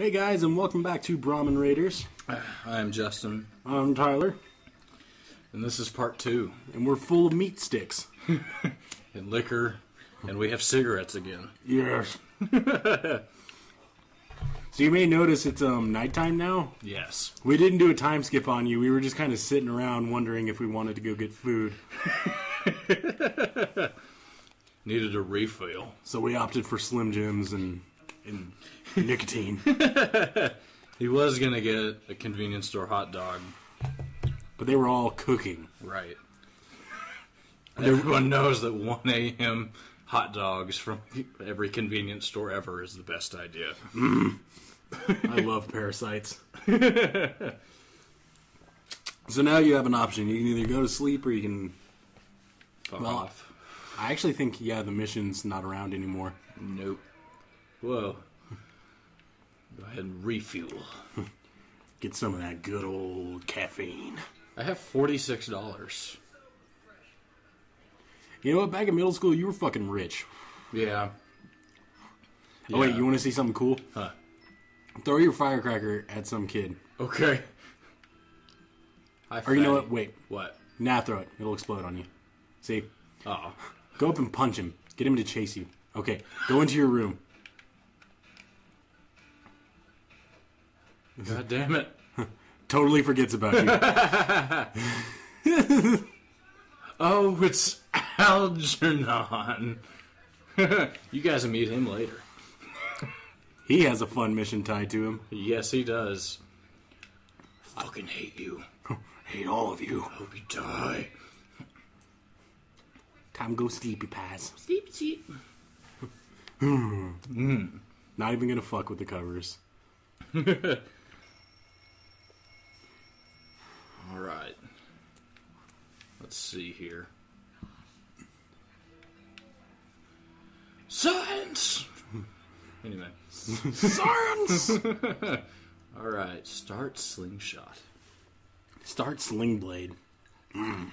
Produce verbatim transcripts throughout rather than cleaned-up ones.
Hey guys, and welcome back to Brahmin Raiders. I'm Justin. I'm Tyler. And this is part two. And we're full of meat sticks. And liquor. And we have cigarettes again. Yes. So you may notice it's um, nighttime now. Yes. We didn't do a time skip on you. We were just kind of sitting around wondering if we wanted to go get food. Needed a refill. So we opted for Slim Jims and, and nicotine. He was going to get a convenience store hot dog. But they were all cooking. Right. Everyone knows that one A M hot dogs from every convenience store ever is the best idea. Mm. I love parasites. So now you have an option. You can either go to sleep or you can... Fuck well, off. I actually think, yeah, the mission's not around anymore. Nope. Whoa. Go ahead and refuel. Get some of that good old caffeine. I have forty-six dollars. You know what? Back in middle school, you were fucking rich. Yeah. Oh, yeah. Wait. You want to see something cool? Huh. Throw your firecracker at some kid. Okay. I or you know what? Wait. What? Nah, throw it. It'll explode on you. See? Uh-oh. Go up and punch him. Get him to chase you. Okay. Go into your room. God damn it. Totally forgets about you. Oh, it's... Algernon. You guys will meet him later. He has a fun mission tied to him. Yes, he does. I fucking hate you. Hate all of you. I hope you die. Time go sleepy, pass. Sleep, sleep. mm. Not even gonna fuck with the covers. Alright. Let's see here. Science! Anyway. Science! Alright, start slingshot. Start sling blade. Mm.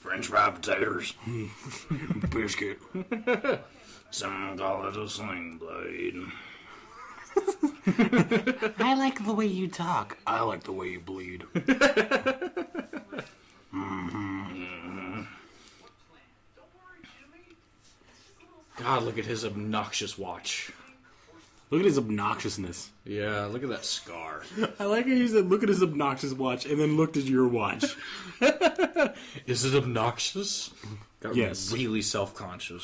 French fry potatoes. Biscuit. Some call it a sling blade. I like the way you talk. I like the way you bleed. Mm-hmm. God, look at his obnoxious watch. Look at his obnoxiousness. Yeah, look at that scar. I like how you said, look at his obnoxious watch, and then looked at your watch. Is it obnoxious? Got yes. Really self-conscious.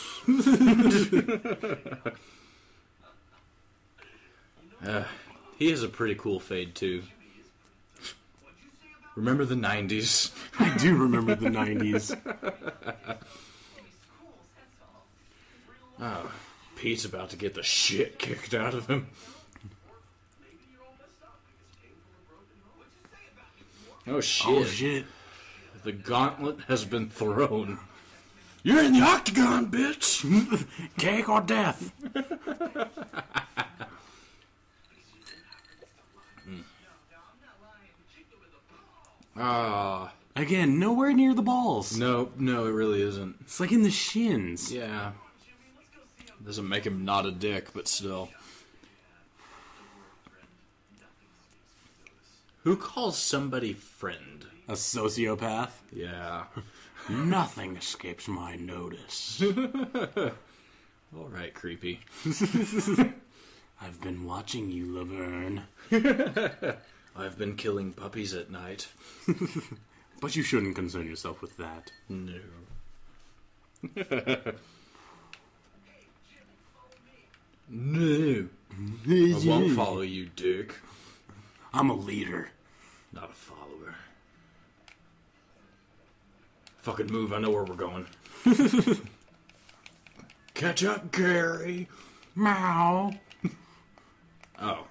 uh, he has a pretty cool fade, too. Remember the nineties? I do remember the nineties. Oh, Pete's about to get the shit kicked out of him. Oh shit. Oh shit. The gauntlet has been thrown. You're in the octagon, bitch! Cake or death! mm. Ah. Again, nowhere near the balls. No, no, it really isn't. It's like in the shins. Yeah. Doesn't make him not a dick, but still. Who calls somebody friend? A sociopath? Yeah. Nothing escapes my notice. Alright, creepy. I've been watching you, Laverne. I've been killing puppies at night. But you shouldn't concern yourself with that. No. No. I won't follow you, dick. I'm a leader. Not a follower. Fucking move, I know where we're going. Catch up, Gary. Meow. Oh.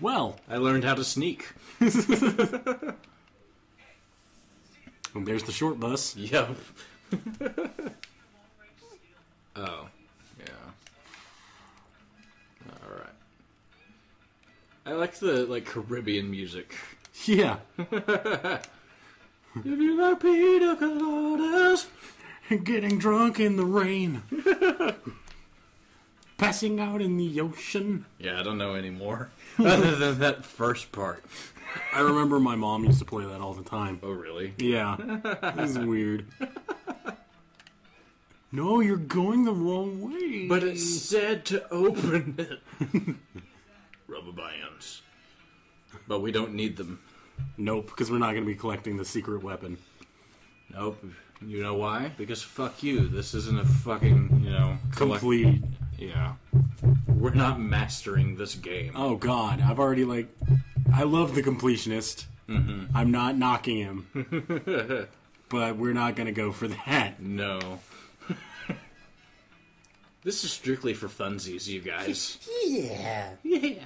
Well, I learned how to sneak. And there's the short bus. Yep. Oh. I like the, like, Caribbean music. Yeah. If you like pina coladas and getting drunk in the rain. passing out in the ocean? Yeah, I don't know anymore. Other than that first part. I remember my mom used to play that all the time. Oh, really? Yeah. This is weird. No, you're going the wrong way. But it said to open it. Rubber bands. But we don't need them. Nope, because we're not going to be collecting the secret weapon. Nope. You know why? Because fuck you. This isn't a fucking, you know... Complete. Yeah. We're not mastering this game. Oh, God. I've already, like... I love the completionist. Mm-hmm. I'm not knocking him. But we're not going to go for that. No. This is strictly for funsies, you guys. Yeah. Yeah.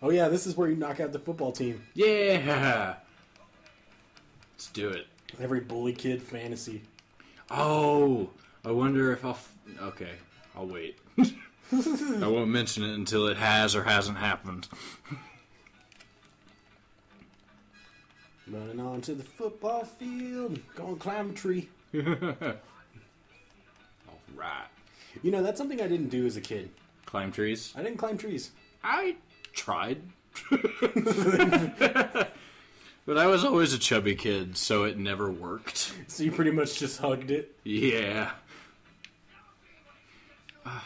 Oh, yeah, this is where you knock out the football team. Yeah. Let's do it. Every bully kid fantasy. Oh, I wonder if I'll... F okay, I'll wait. I won't mention it until it has or hasn't happened. Running onto the football field. Going to climb a tree. All right. You know, that's something I didn't do as a kid. Climb trees? I didn't climb trees. I tried. But I was always a chubby kid, so it never worked. So you pretty much just hugged it? Yeah. Uh,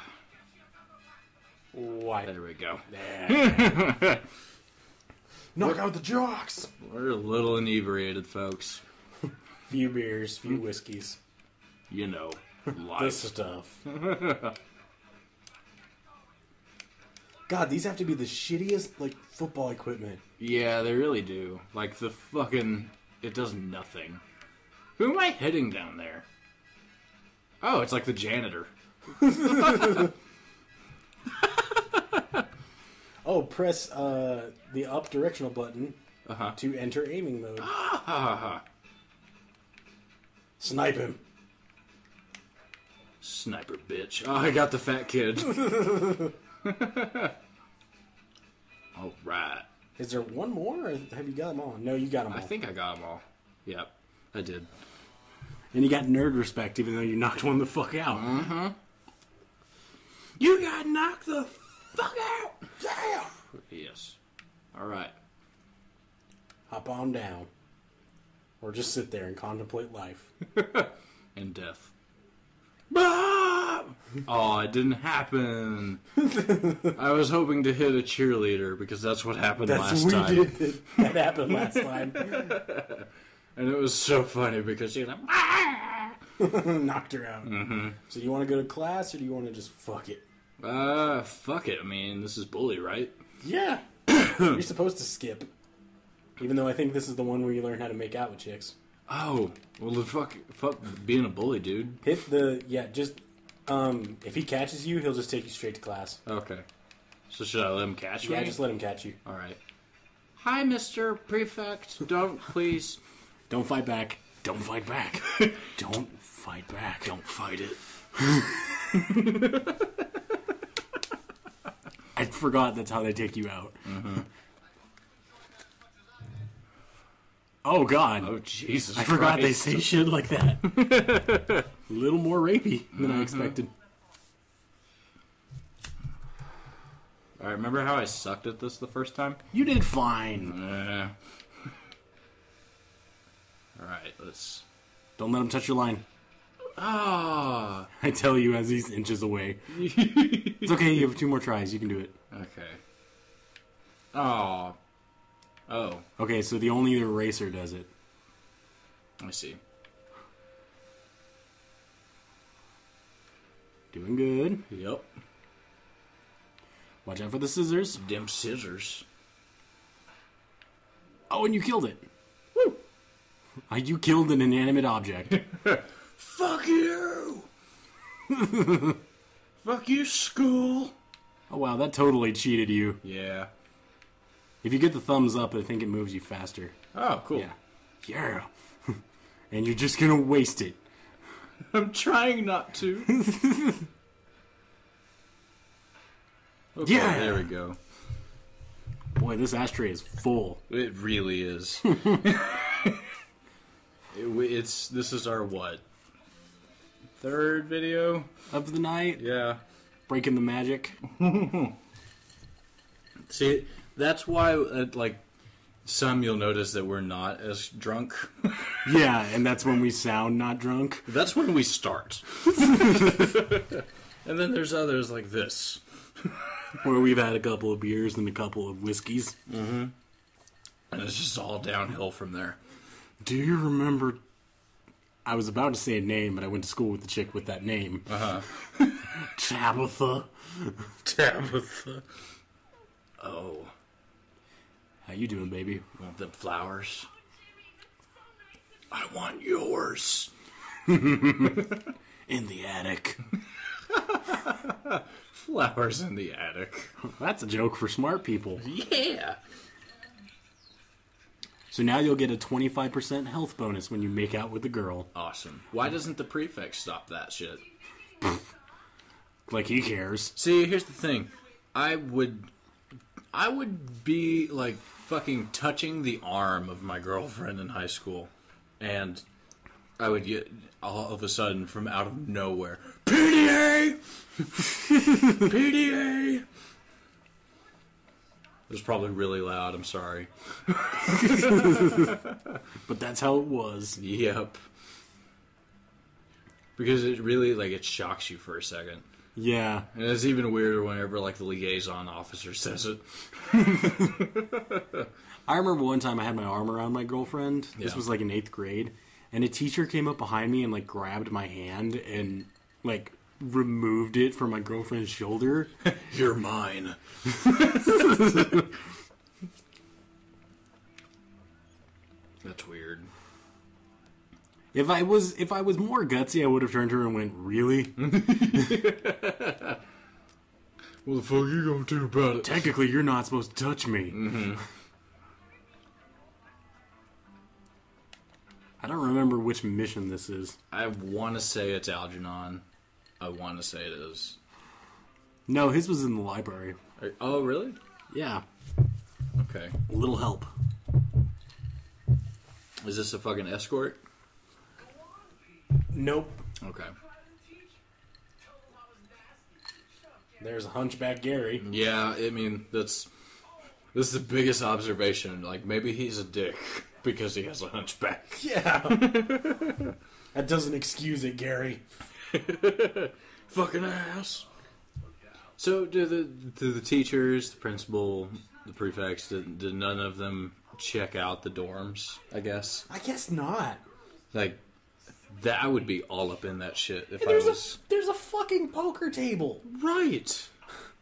Why? There we go. Yeah. Knock we're, out the jocks! We're a little inebriated, folks. Few beers, few whiskeys. You know. This stuff. God, these have to be the shittiest, like, football equipment. Yeah, they really do. Like, the fucking... It does nothing. Who am I hitting down there? Oh, it's like the janitor. Oh, press uh, the up directional button uh-huh. to enter aiming mode. Ah. Snipe him. Sniper bitch. Oh, I got the fat kid. All right. Is there one more, or have you got them all? No, you got them all. I think I got them all. Yep, I did. And you got nerd respect, even though you knocked one the fuck out. Uh-huh. You got knocked the fuck out! Yeah! Yes. All right. Hop on down. Or just sit there and contemplate life. And death. Ah! Oh, it didn't happen. I was hoping to hit a cheerleader because that's what happened that's last time. Did. That happened last time. And it was so funny because she was like, ah! Knocked her out. Mm-hmm. So do you want to go to class or do you want to just fuck it? Uh, fuck it. I mean, this is Bully, right? Yeah. You're supposed to skip. Even though I think this is the one where you learn how to make out with chicks. Oh, well, the fuck, fuck being a bully, dude. Hit the, yeah, just, um, if he catches you, he'll just take you straight to class. Okay. So should I let him catch you? Yeah, me? Just let him catch you. All right. Hi, Mister Prefect. Don't, please. Don't fight back. Don't fight back. Don't fight back. Don't fight it. I forgot that's how they take you out. Mm-hmm. Oh, God. Oh, Jesus I forgot Christ. They say shit like that. A little more rapey than mm-hmm. I expected. All right, remember how I sucked at this the first time? You did fine. Uh, all right, let's... Don't let him touch your line. Ah! I tell you as he's inches away. It's okay, you have two more tries. You can do it. Okay. Oh. Oh. Okay, so the only eraser does it. I see. Doing good. Yep. Watch out for the scissors. Damn scissors. Oh, and you killed it. Woo! You killed an inanimate object. Fuck you! Fuck you, school! Oh, wow, that totally cheated you. Yeah. If you get the thumbs up, I think it moves you faster. Oh, cool. Yeah. Yeah. And you're just going to waste it. I'm trying not to. Okay, yeah. There we go. Boy, this ashtray is full. It really is. it, it's This is our, what, third video? Of the night? Yeah. breaking the magic. See, that's why, uh, like, some you'll notice that we're not as drunk. Yeah, and that's when we sound not drunk. That's when we start. And then there's others like this. Where we've had a couple of beers and a couple of whiskeys. Mm-hmm. And it's just all downhill from there. Do you remember... I was about to say a name, but I went to school with the chick with that name. Uh-huh. Tabitha. Tabitha. Oh. How you doing, baby? Want them flowers? I want yours. In the attic. Flowers in the attic. That's a joke for smart people. Yeah. So now you'll get a twenty-five percent health bonus when you make out with the girl. Awesome. Why doesn't the prefect stop that shit? Like he cares. See, here's the thing. I would... I would be, like, fucking touching the arm of my girlfriend in high school. And I would get, all of a sudden, from out of nowhere, P D A! P D A! It was probably really loud, I'm sorry. But that's how it was. Yep. Because it really, like, it shocks you for a second. Yeah. And it's even weirder whenever, like, the liaison officer says it. I remember one time I had my arm around my girlfriend. This yeah. was, like, in eighth grade. And a teacher came up behind me and, like, grabbed my hand and, like... removed it from my girlfriend's shoulder. You're mine. That's weird. If I was if I was more gutsy, I would have turned to her and went, really? What the fuck are you gonna do about it? Technically, you're not supposed to touch me. Mm-hmm. I don't remember which mission this is. I want to say it's Algernon. I want to say it is. No, his was in the library. Are, oh, really? Yeah. Okay. A little help. Is this a fucking escort? Nope. Okay. There's Hunchback Gary. Yeah, I mean, that's... This is the biggest observation. Like, maybe he's a dick because he has a hunchback. Yeah. That doesn't excuse it, Gary. Fucking ass. So, do the do the teachers, the principal, the prefects, did, did none of them check out the dorms? I guess. I guess not. Like, that I would be all up in that shit if I was. A, there's a fucking poker table, right?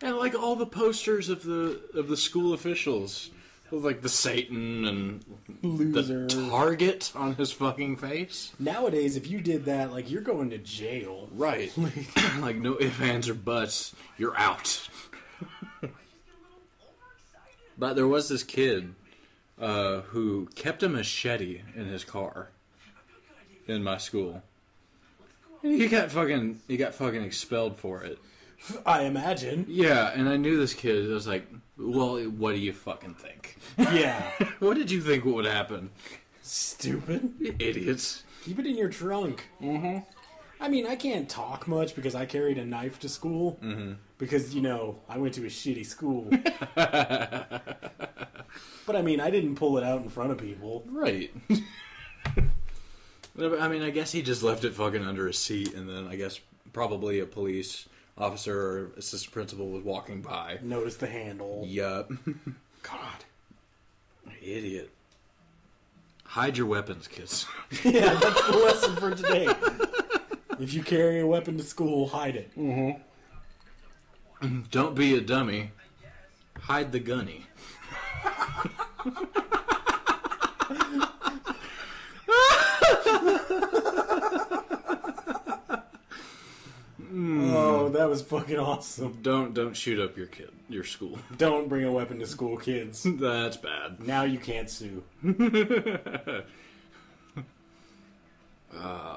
And like all the posters of the of the school officials, with like the Satan and Loser. The target on his fucking face. Nowadays, if you did that, like, you're going to jail. Right. Like, like no ifs, ands, or buts. You're out. But there was this kid uh, who kept a machete in his car in my school. And he got fucking, he got fucking expelled for it. I imagine. Yeah, and I knew this kid. I was like, well, what do you fucking think? Yeah. What did you think would happen? Stupid. Idiots. Keep it in your trunk. Mm-hmm. I mean, I can't talk much because I carried a knife to school. Mm-hmm. Because, you know, I went to a shitty school. But, I mean, I didn't pull it out in front of people. Right. I mean, I guess he just left it fucking under his seat, and then I guess probably a police... officer or assistant principal was walking by. Notice the handle. Yup. God. Idiot. Hide your weapons, kids. Yeah, that's the lesson for today. If you carry a weapon to school, hide it. Mm-hmm. Don't be a dummy. Hide the gunny. Oh, that was fucking awesome. Don't don't shoot up your kid, your school. Don't bring a weapon to school, kids. That's bad. Now you can't sue. uh,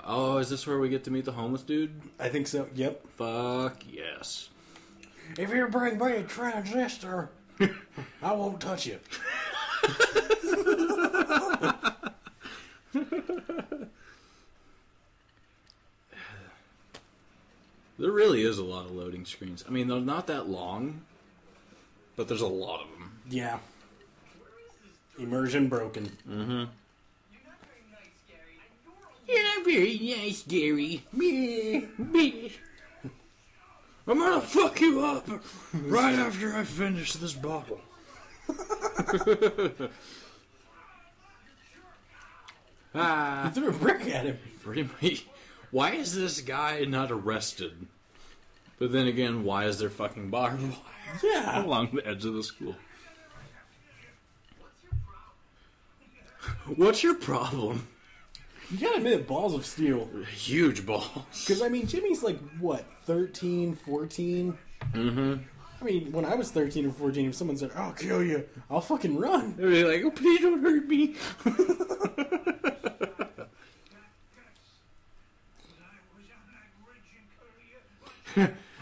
oh, is this where we get to meet the homeless dude? I think so, yep. Fuck yes. If you bring me a transistor, I won't touch you. There really is a lot of loading screens. I mean, they're not that long, but there's a lot of them. Yeah. Immersion broken. Mm-hmm. You're not very nice, Gary. Me, me. I'm gonna fuck you up right after I finish this bottle. Ah, you threw a brick at him. Pretty much. Why is this guy not arrested? But then again, why is there fucking barbed wire yeah. along the edge of the school? What's your problem? You gotta admit, balls of steel. Huge balls. Because, I mean, Jimmy's like, what, thirteen, fourteen? Mm-hmm. I mean, when I was thirteen or fourteen, if someone said, I'll kill you, I'll fucking run. They'd be like, oh, please don't hurt me.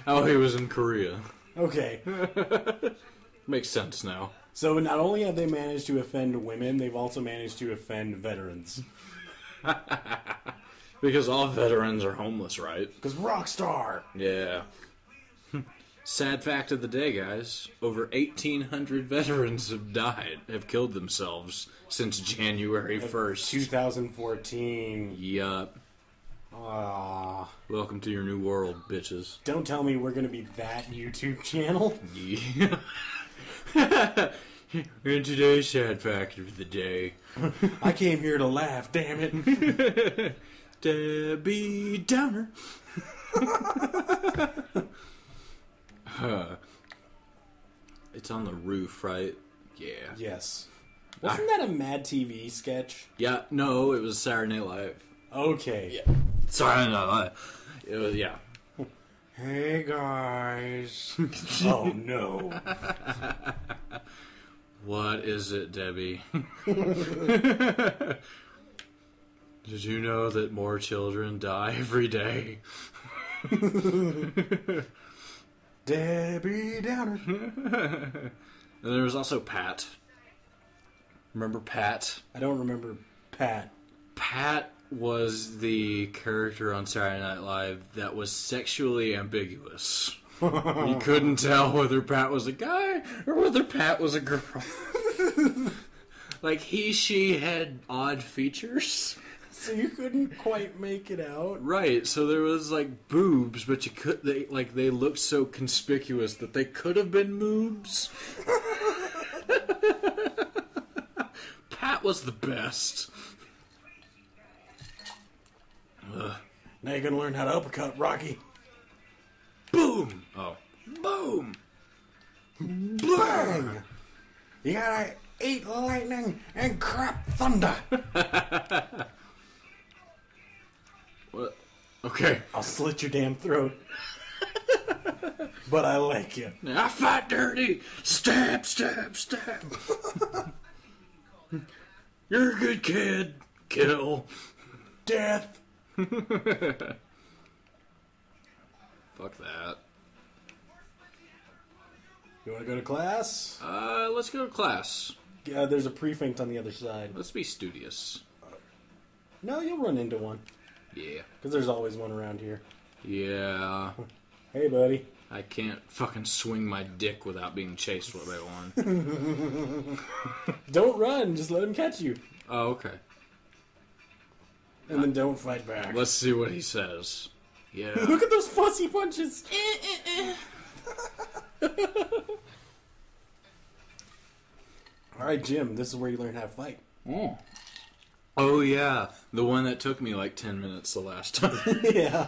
Oh, he was in Korea. Okay. Makes sense now. So not only have they managed to offend women, they've also managed to offend veterans. Because all veterans are homeless, right? Because Rockstar! Yeah. Sad fact of the day, guys. Over eighteen hundred veterans have died, have killed themselves since January first. two thousand fourteen. Yup. Aww. Welcome to your new world, bitches. Don't tell me we're going to be that YouTube channel. Yeah. And today's sad fact of the day. I came here to laugh, damn it. Debbie Downer. Huh. It's on the roof, right? Yeah. Yes. Wasn't I... that a Mad T V sketch? Yeah, no, it was Saturday Night Live. Okay. Yeah. Saturday Night Live. It was, yeah. Hey, guys. Oh, no. What is it, Debbie? Did you know that more children die every day? Debbie Downer. And there was also Pat. Remember Pat? I don't remember Pat. Pat was the character on Saturday Night Live that was sexually ambiguous. You couldn't tell whether Pat was a guy or whether Pat was a girl. Like, he, she had odd features. So you couldn't quite make it out. Right, so there was, like, boobs, but you could, they, like, they looked so conspicuous that they could have been moobs. Pat was the best. Ugh. Now you're gonna learn how to uppercut, Rocky. Boom! Oh. Boom! Bang! You gotta eat lightning and crap thunder! What? Okay. I'll slit your damn throat. But I like you. Now I fight dirty! Stab, stab, stab! You're a good kid. Kill. Death. Fuck that. You want to go to class? Uh, let's go to class. Yeah, there's a precinct on the other side. Let's be studious. No, you'll run into one. Yeah. Because there's always one around here. Yeah. Hey, buddy. I can't fucking swing my dick without being chased by one. Don't run. Just let him catch you. Oh, okay. And then don't fight back. Let's see what he says. Yeah. Look at those fussy punches. All right, Jim. This is where you learn how to fight. Mm. Oh yeah, the one that took me like ten minutes the last time. Yeah.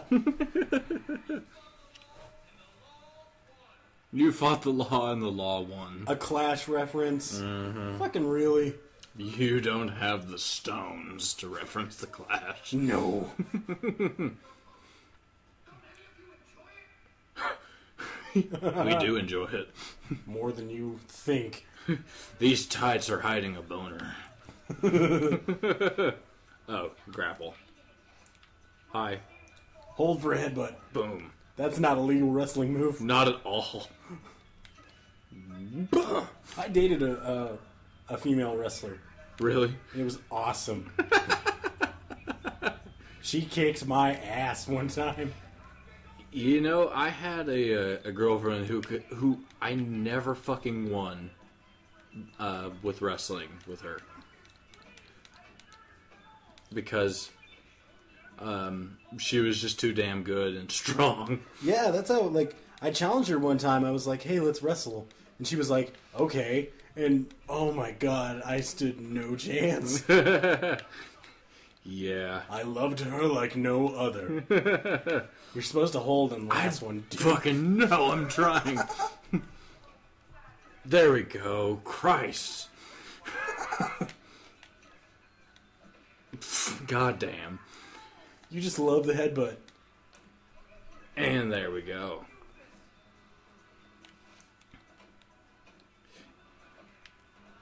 You fought the law, and the law won. A Clash reference. Mm-hmm. Fucking really. You don't have the stones to reference the Clash. No. We do enjoy it. More than you think. These tights are hiding a boner. Oh, grapple. Hi. Hold for a headbutt. Boom. That's not a legal wrestling move. Not at all. I dated a... Uh, A female wrestler. Really? It was awesome. She kicked my ass one time. You know, I had a, a girlfriend who could, who I never fucking won uh, with wrestling with her. Because um, she was just too damn good and strong. Yeah, that's how, like, I challenged her one time. I was like, hey, let's wrestle. And she was like, okay. And, oh my god, I stood no chance. Yeah. I loved her like no other. You're supposed to hold in the last I one, dude. Fucking no, I'm trying. There we go. Christ. God damn. You just love the headbutt. And there we go.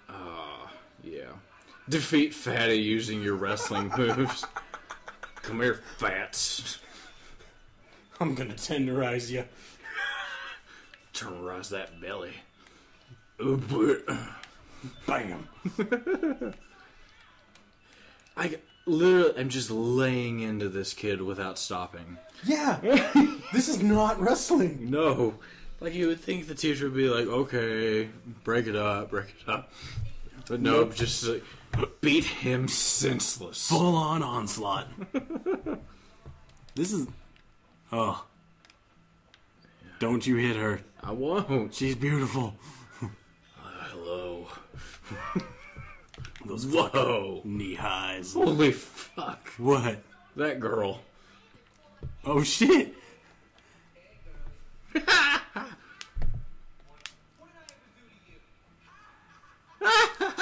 Ah, uh, yeah. Defeat Fatty using your wrestling moves. Come here, Fats. I'm gonna tenderize you. Tenderize that belly. Bam. I literally, I'm just laying into this kid without stopping. Yeah. This is not wrestling. No. Like, you would think the teacher would be like, okay, break it up, break it up. But no, nope. Just like, beat him senseless. Full on onslaught. This is. Oh. Yeah. Don't you hit her. I won't. She's beautiful. uh, hello. Those whoa. Knee highs. Holy fuck. What? That girl. Oh shit.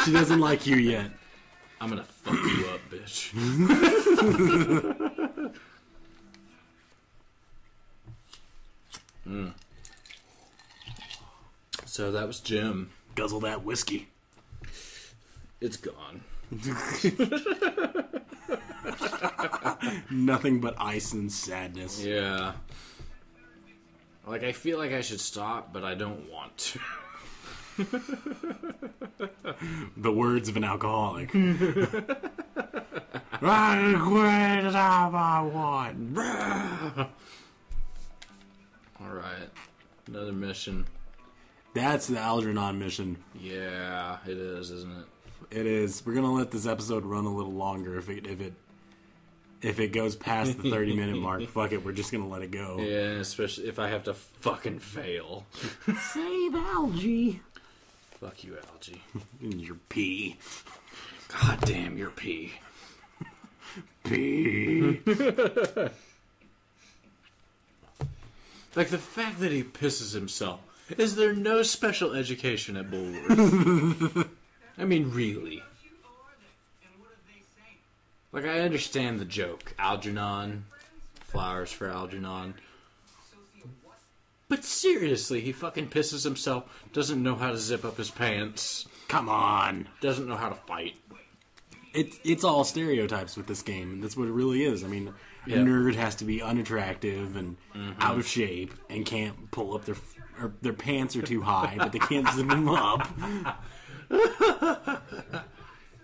She doesn't like you yet. I'm gonna fuck you up, bitch. mm. So that was Jim. Guzzle that whiskey. It's gone. Nothing but ice and sadness. Yeah. Like, I feel like I should stop, but I don't want to. The words of an alcoholic. Alright. Another mission. That's the Algernon mission. Yeah, it is, isn't it? It is. We're gonna let this episode run a little longer if it if it if it goes past the thirty minute mark. Fuck it, we're just gonna let it go. Yeah, especially if I have to fucking fail. Save Algie. Fuck you, Algie. And your pee. God damn your pee. Pee. Like, the fact that he pisses himself. Is there no special education at Bullworth? I mean, really. Like, I understand the joke. Algernon. Flowers for Algernon. But seriously, he fucking pisses himself, doesn't know how to zip up his pants. Come on. Doesn't know how to fight. It's it's all stereotypes with this game. That's what it really is. I mean, yep. A nerd has to be unattractive and mm-hmm. out of shape and can't pull up their or their pants are too high, but they can't zip them up.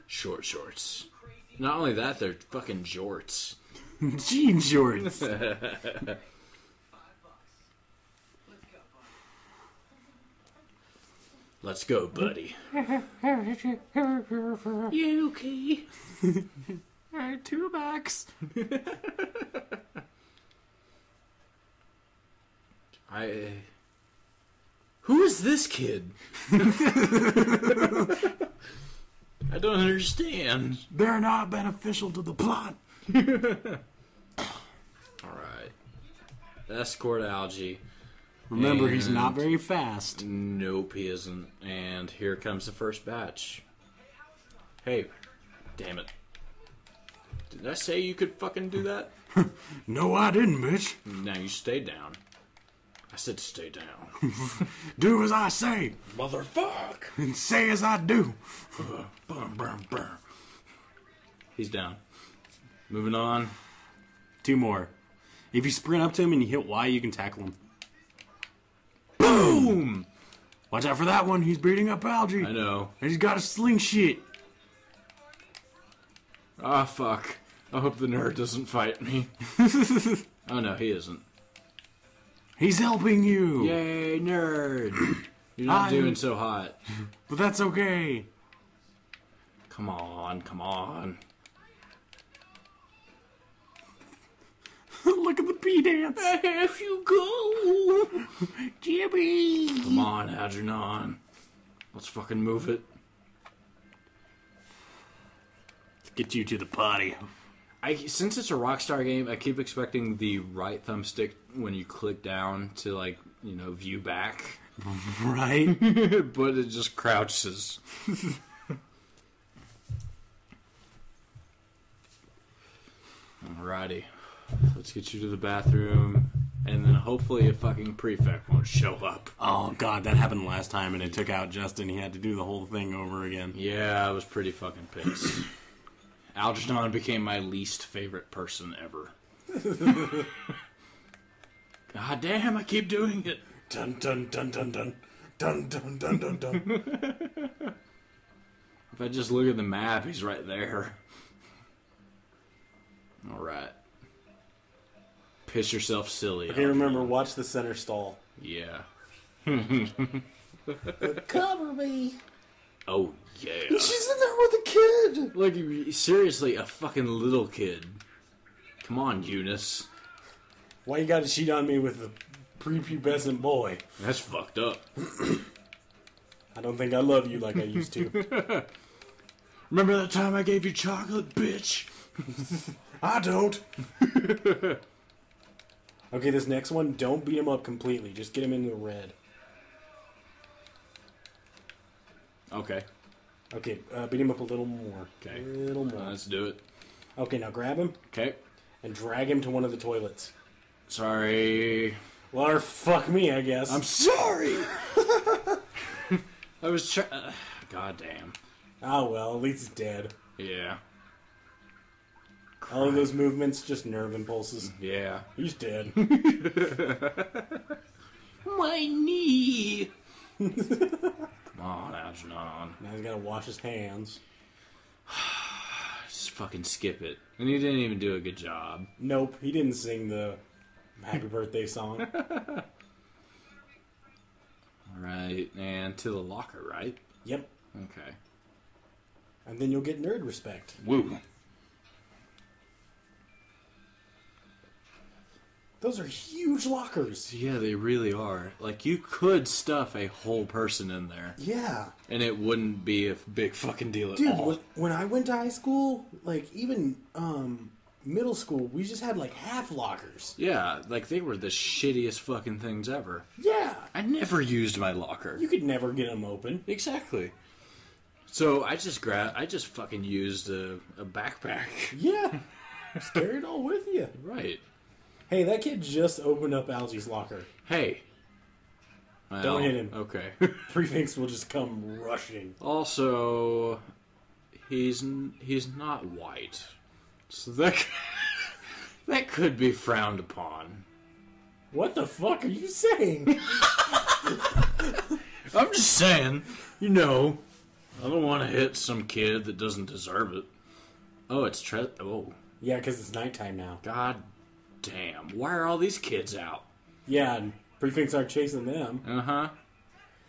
Short shorts. Not only that, they're fucking jorts. Jean jorts. Let's go, buddy. Yuki. Uh, two bucks. I. Uh, who is this kid? I don't understand. They're not beneficial to the plot. All right. Escort Algie. Remember, and he's not very fast. Nope, he isn't. And here comes the first batch. Hey, damn it. Did I say you could fucking do that? No, I didn't, bitch. Now you stay down. I said stay down. Do as I say. Motherfuck. And say as I do. Burn, burn, burn. He's down. Moving on. Two more. If you sprint up to him and you hit Y, you can tackle him. Boom! Watch out for that one. He's beating up Algie. I know. And he's got a sling shit. Ah, oh, fuck. I hope the nerd doesn't fight me. Oh, no, he isn't. He's helping you. Yay, nerd. You're not I'm... doing so hot. But that's okay. Come on, come on. Look at the pee dance. There you go. Jimmy. Come on, Algernon. Let's fucking move it. Let's get you to the potty. I, since it's a Rockstar game, I keep expecting the right thumbstick when you click down to, like, you know, view back. Right? But it just crouches. Alrighty. Let's get you to the bathroom. And then hopefully a fucking prefect won't show up. Oh, God, that happened last time, and it took out Justin. He had to do the whole thing over again. Yeah, I was pretty fucking pissed. Algernon became my least favorite person ever. God damn, I keep doing it. Dun, dun, dun, dun, dun. Dun, dun, dun, dun, dun. If I just look at the map, he's right there. All right. Piss yourself silly. Okay, remember, watch the center stall. Yeah. Cover me. Oh, yeah. She's in there with a kid. Like, seriously, a fucking little kid. Come on, Eunice. Why you gotta cheat on me with a prepubescent boy? That's fucked up. I don't think I love you like I used to. Remember that time I gave you chocolate, bitch? I don't. Okay, this next one, don't beat him up completely. Just get him in the red. Okay. Okay, uh, beat him up a little more. Okay. A little more. Uh, let's do it. Okay, now grab him. Okay. And drag him to one of the toilets. Sorry. Well, or fuck me, I guess. I'm sorry! I was trying... Uh, God damn. Oh, well, at least he's dead. Yeah. All of those movements, just nerve impulses. Yeah. He's dead. My knee! Come on, Algernon. Now he's gotta wash his hands. Just fucking skip it. And he didn't even do a good job. Nope, he didn't sing the Happy Birthday song. Alright, and to the locker, right? Yep. Okay. And then you'll get nerd respect. Woo. Those are huge lockers. Yeah, they really are. Like, you could stuff a whole person in there. Yeah. And it wouldn't be a big fucking deal at Dude, all. Dude, when I went to high school, like, even um, middle school, we just had, like, half lockers. Yeah, like, they were the shittiest fucking things ever. Yeah. I never used my locker. You could never get them open. Exactly. So, I just grabbed, I just fucking used a, a backpack. Yeah. Just carry it all with you. Right. Hey, that kid just opened up Algie's locker. Hey. Well, don't hit him. Okay. Prefix will just come rushing. Also, he's he's not white. So that, that could be frowned upon. What the fuck are you saying? I'm just saying, you know, I don't want to hit some kid that doesn't deserve it. Oh, it's... Tre oh. Yeah, because it's nighttime now. God damn. Damn, why are all these kids out? Yeah, and prefects aren't chasing them. Uh-huh.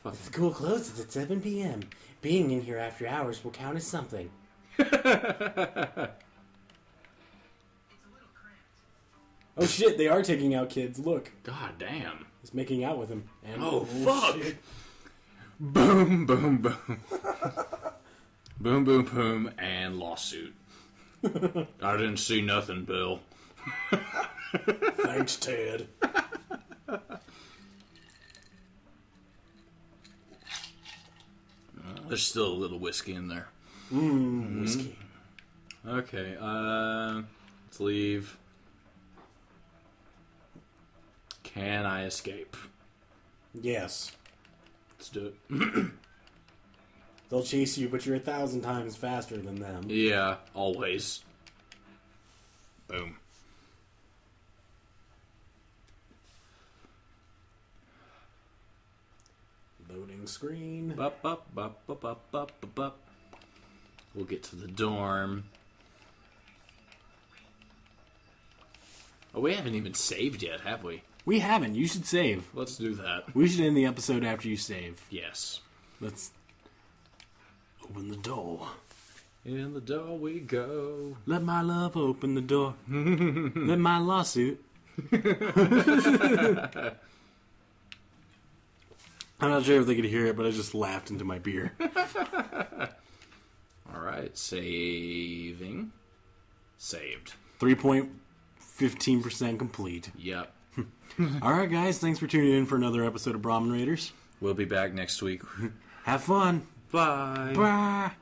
The school closes at seven P M Being in here after hours will count as something. Oh, shit, they are taking out kids. Look. God damn. He's making out with them. And oh, fuck. Shit. Boom, boom, boom. Boom, boom, boom, and lawsuit. I didn't see nothing, Bill. Thanks, Ted. uh, there's still a little whiskey in there. Mmm, mm. Whiskey. Okay, uh, let's leave. Can I escape? Yes. Let's do it. They'll chase you, but you're a thousand times faster than them. Yeah, always. Boom. Loading screen. Bop, bop, bop, bop, bop, bop, bop. We'll get to the dorm. Oh, we haven't even saved yet, have we? We haven't. You should save. Let's do that. We should end the episode after you save. Yes. Let's open the door. In the door we go. Let my love open the door. Let my lawsuit. I'm not sure if they could hear it, but I just laughed into my beer. Alright, saving. Saved. three point one five percent complete. Yep. Alright, guys, thanks for tuning in for another episode of Brahmin Raiders. We'll be back next week. Have fun. Bye. Bye.